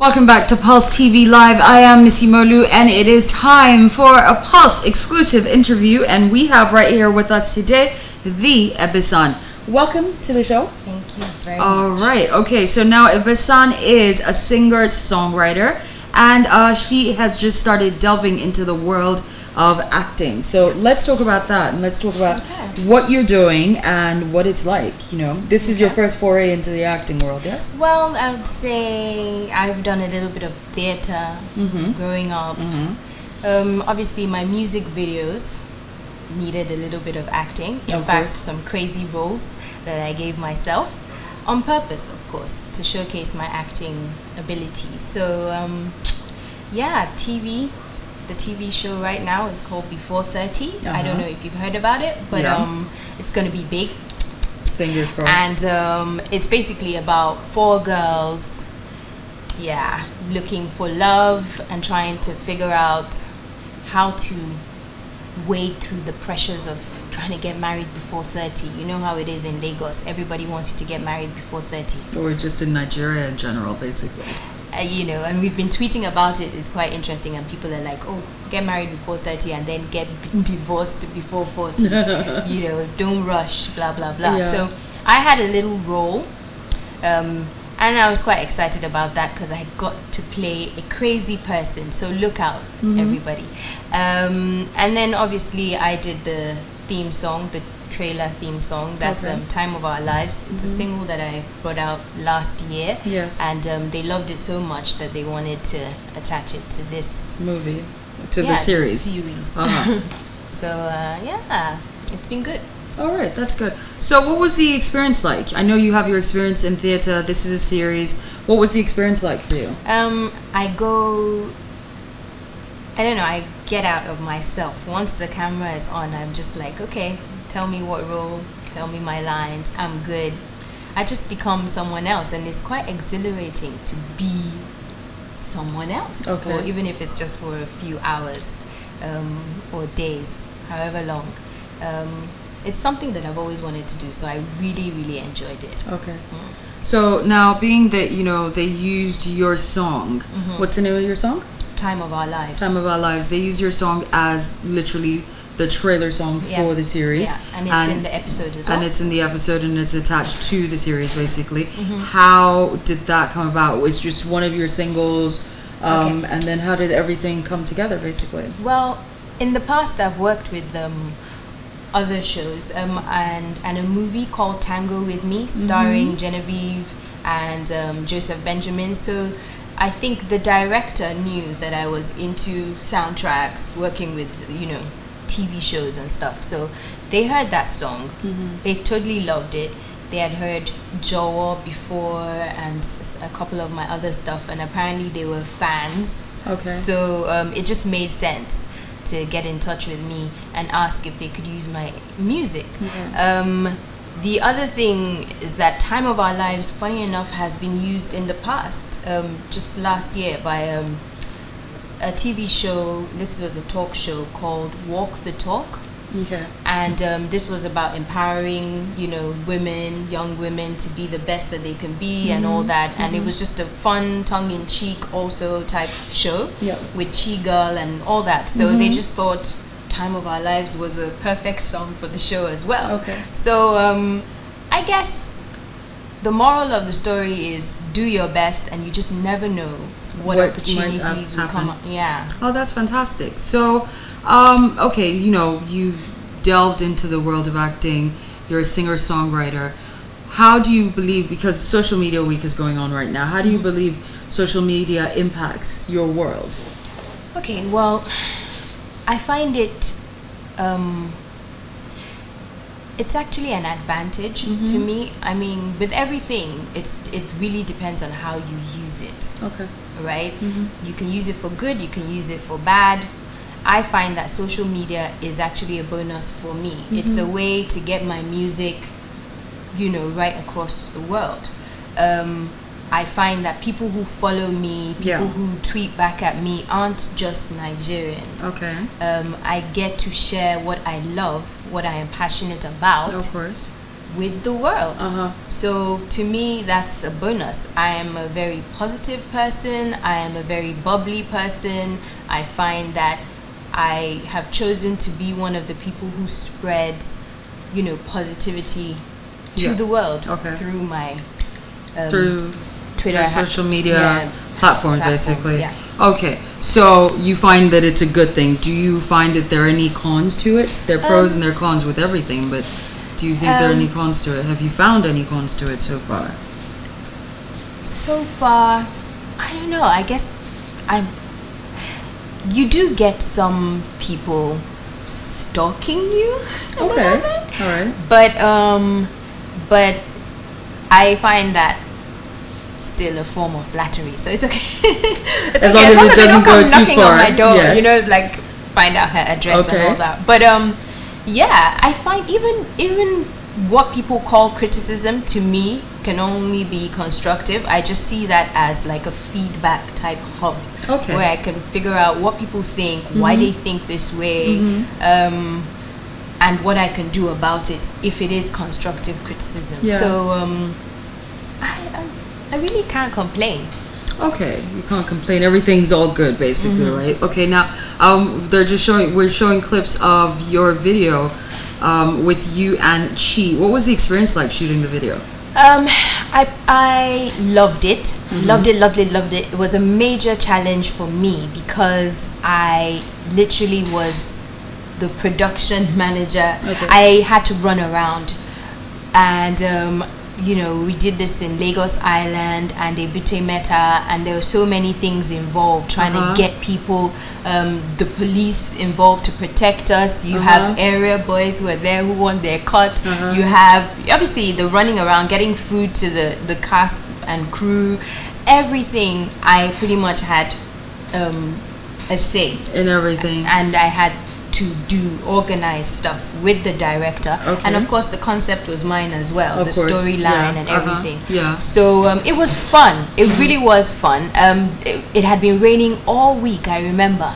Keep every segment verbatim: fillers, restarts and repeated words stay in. Welcome back to Pulse T V Live. I am Missy Molu, and it is time for a Pulse exclusive interview, and we have right here with us today the Ebisan. Welcome to the show. Thank you very much. All right. Okay, so now Ebisan is a singer-songwriter, and uh, she has just started delving into the world of acting. So let's talk about that, and let's talk about okay. what you're doing and what it's like. You know, this is okay. your first foray into the acting world, yes? Well, I would say I've done a little bit of theater mm-hmm. growing up. Mm-hmm. um, obviously, my music videos needed a little bit of acting. In of fact, course. some crazy roles that I gave myself on purpose, of course, to showcase my acting ability. So, um, yeah, T V. The T V show right now is called Before thirty. Uh-huh. I don't know if you've heard about it, but yeah. um, it's going to be big. Fingers crossed. And um, it's basically about four girls, yeah, looking for love and trying to figure out how to wade through the pressures of trying to get married before thirty. You know how it is in Lagos. Everybody wants you to get married before thirty. Or just in Nigeria in general, basically. Uh, you know, and we've been tweeting about it. It's quite interesting, and people are like, oh, get married before thirty and then get divorced before forty. You know, don't rush, blah, blah, blah. Yeah. So I had a little role, um, and I was quite excited about that because I got to play a crazy person. So look out, mm-hmm. everybody. Um, and then obviously I did the theme song, the trailer theme song, that's okay. um, Time of Our Lives. It's mm-hmm. a single that I brought out last year, yes, and um, they loved it so much that they wanted to attach it to this movie, to yeah, the series, to series. Uh-huh. So uh, yeah, it's been good. All right, that's good. So what was the experience like? I know you have your experience in theater. This is a series. What was the experience like for you? um, I go I don't know I get out of myself. Once the camera is on, I'm just like, okay, tell me what role, tell me my lines, I'm good. I just become someone else, and it's quite exhilarating to be someone else, okay. or even if it's just for a few hours um, or days, however long. Um, it's something that I've always wanted to do, so I really, really enjoyed it. Okay. Mm. So now, being that, you know, they used your song, mm-hmm. what's the name of your song? Time of Our Lives. Time of Our Lives. They used your song as literally the trailer song yeah. for the series, yeah. and it's and, in the episode as well. And it's in the episode, and it's attached to the series, basically. Mm-hmm. How did that come about? It's just one of your singles, um, okay. and then how did everything come together, basically? Well, in the past, I've worked with um, other shows, um, and and a movie called Tango with Me, starring mm-hmm. Genevieve and um, Joseph Benjamin. So I think the director knew that I was into soundtracks, working with, you know, T V shows and stuff. So they heard that song. Mm-hmm. They totally loved it. They had heard Joel before and a couple of my other stuff, and apparently they were fans. Okay. So um, it just made sense to get in touch with me and ask if they could use my music. Mm-hmm. um, the other thing is that Time of Our Lives, funny enough, has been used in the past, um, just last year by um, a T V show. This was a talk show called Walk the Talk. Okay. And um, this was about empowering, you know, women, young women to be the best that they can be, mm-hmm. and all that. And mm-hmm. it was just a fun, tongue-in-cheek also type show, yep. with Chi girl and all that. So mm-hmm. they just thought Time of Our Lives was a perfect song for the show as well. Okay. So um, I guess the moral of the story is do your best, and you just never know what, what opportunities might, um, will happen. come up. Yeah. Oh, that's fantastic. So, um, okay, you know, you delved into the world of acting. You're a singer-songwriter. How do you believe, because Social Media Week is going on right now, how do you believe social media impacts your world? Okay, well, I find it... Um, It's actually an advantage mm-hmm. to me. I mean, with everything, it's it really depends on how you use it. Okay. Right? Mm-hmm. You can use it for good, you can use it for bad. I find that social media is actually a bonus for me. Mm-hmm. It's a way to get my music, you know, right across the world. Um, I find that people who follow me, people yeah. who tweet back at me aren't just Nigerians. Okay. Um, I get to share what I love, what I am passionate about. Of course. with the world. Uh-huh. So to me, that's a bonus. I am a very positive person. I am a very bubbly person. I find that I have chosen to be one of the people who spreads, you know, positivity to yeah. the world okay. through my um, through Twitter, social media yeah, platforms, basically. Yeah. Okay, so you find that it's a good thing. Do you find that there are any cons to it? There are pros um, and there are cons with everything, but do you think um, there are any cons to it? Have you found any cons to it so far? So far, I don't know. I guess I'm. You do get some people stalking you. A okay. Little bit. All right. But um, but I find that still a form of flattery, so it's okay. It's as, okay. Long as, as long as it doesn't go too far. On my door, yes. You know, like find out her address okay. and all that. But um. Yeah, I find even even what people call criticism to me can only be constructive. I just see that as like a feedback type hub okay. where I can figure out what people think, mm-hmm. why they think this way, mm-hmm. um, and what I can do about it if it is constructive criticism. Yeah. So um, I, I I really can't complain. Okay, you can't complain. Everything's all good, basically, mm-hmm. right? Okay, now um, they're just showing. We're showing clips of your video um, with you and Chi. What was the experience like shooting the video? Um, I I loved it, mm-hmm. loved it, loved it, loved it. It was a major challenge for me because I literally was the production manager. Okay. I had to run around and. Um, You know, we did this in Lagos Island and Ebute Metta, and there were so many things involved trying uh-huh. to get people, um, the police involved to protect us. You uh-huh. have area boys who are there who want their cut. Uh-huh. You have obviously the running around, getting food to the, the cast and crew. Everything, I pretty much had um, a say in everything, and I had to do organized stuff with the director okay. and of course the concept was mine as well, of the storyline yeah. and uh-huh. everything yeah. So um, it was fun, it really was fun. um, it, it had been raining all week, I remember,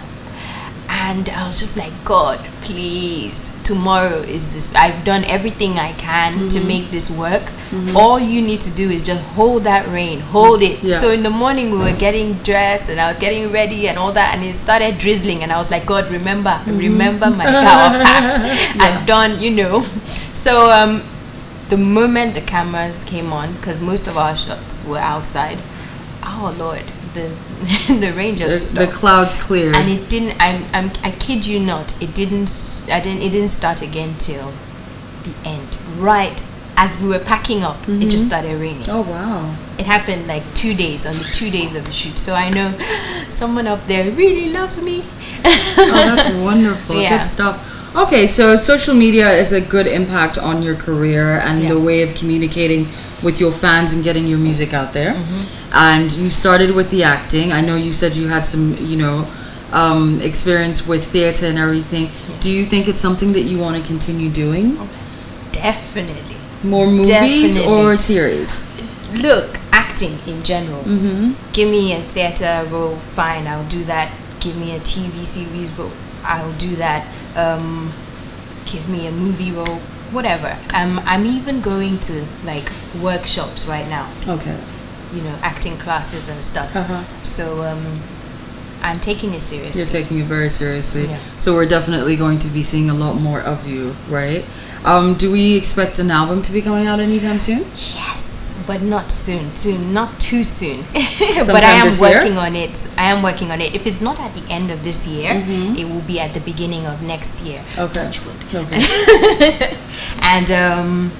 and I was just like, God, please, tomorrow is this. I've done everything I can mm-hmm. to make this work. Mm-hmm. All you need to do is just hold that rain, hold it. Yeah. So in the morning we were getting dressed and I was getting ready and all that, and it started drizzling and I was like, God, remember, mm-hmm. remember my power pact. Yeah. I've done, you know. So um, the moment the cameras came on, because most of our shots were outside, oh Lord, the the rain just the, the clouds cleared, and it didn't. I'm, I'm I kid you not. It didn't. I didn't. It didn't start again till the end. Right as we were packing up, mm-hmm. it just started raining. Oh wow! It happened like two days on the two days of the shoot. So I know someone up there really loves me. Oh, that's wonderful. Yeah. Good stuff. Okay, so social media is a good impact on your career and yeah. the way of communicating with your fans and getting your music out there. Mm-hmm. And you started with the acting. I know you said you had some, you know, um, experience with theater and everything. Yeah. Do you think it's something that you want to continue doing? Definitely. More movies Definitely. Or series? Look, acting in general. Mm-hmm. Give me a theater role, fine, I'll do that. Give me a T V series role, I'll do that. Um, give me a movie role, whatever. Um, I'm even going to like workshops right now. Okay. You know, acting classes and stuff. Uh-huh. So um, I'm taking it seriously. You're taking it very seriously. Yeah. So we're definitely going to be seeing a lot more of you, right? Um, do we expect an album to be coming out anytime soon? Yes, but not soon. Soon, not too soon. But I am working year? on it. I am working on it. If it's not at the end of this year, mm-hmm. it will be at the beginning of next year. Okay. Touch wood. Okay. And um,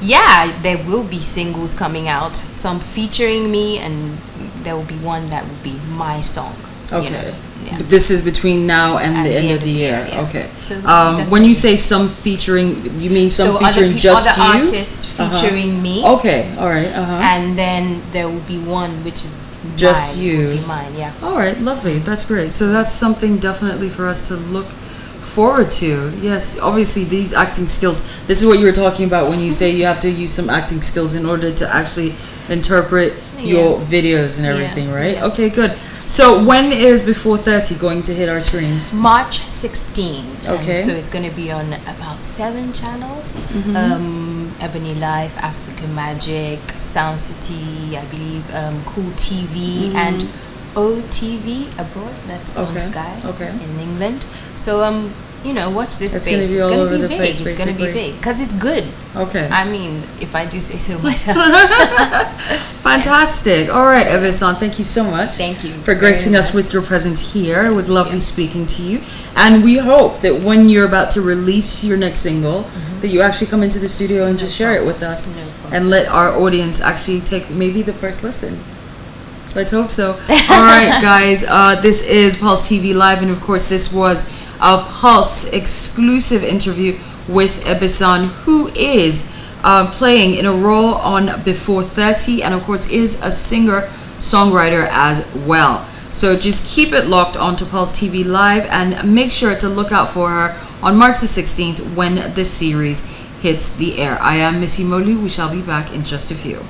yeah, there will be singles coming out. Some featuring me, and there will be one that will be my song. Okay. You know? Yeah. But this is between now and, and the, the end, end of the year. year yeah. Okay. So um, when you say some featuring, you mean some so featuring other just other you? Other artists featuring uh-huh. me. Okay. All right. Uh-huh. And then there will be one which is just mine, you. Will be mine. Yeah. All right. Lovely. That's great. So that's something definitely for us to look forward to. Yes. Obviously, these acting skills. This is what you were talking about when you say you have to use some acting skills in order to actually interpret your yeah. videos and everything, yeah. right? Yeah. Okay, good. So when is Before thirty going to hit our screens? March sixteenth. Okay. And so it's going to be on about seven channels. Mm-hmm. um, Ebony Life, African Magic, Sound City, I believe, um, Cool T V, mm-hmm. and O T V abroad. That's okay. on Sky okay. in England. So um, you know, watch this it's space. Gonna be it's going to be big. It's going to be big because it's good. Okay. I mean, if I do say so myself. Fantastic. All right, Ebisan, thank you so much. Thank you for gracing us with your presence here. It was lovely yeah. speaking to you, and we hope that when you're about to release your next single, mm-hmm. that you actually come into the studio and no just problem. share it with us, no and let our audience actually take maybe the first listen. Let's hope so. All right, guys. Uh, this is Pulse T V Live, and of course, this was a Pulse exclusive interview with Ebisan, who is uh, playing in a role on Before thirty, and of course, is a singer-songwriter as well. So just keep it locked onto Pulse T V Live, and make sure to look out for her on March the sixteenth when the series hits the air. I am Missy Molu. We shall be back in just a few.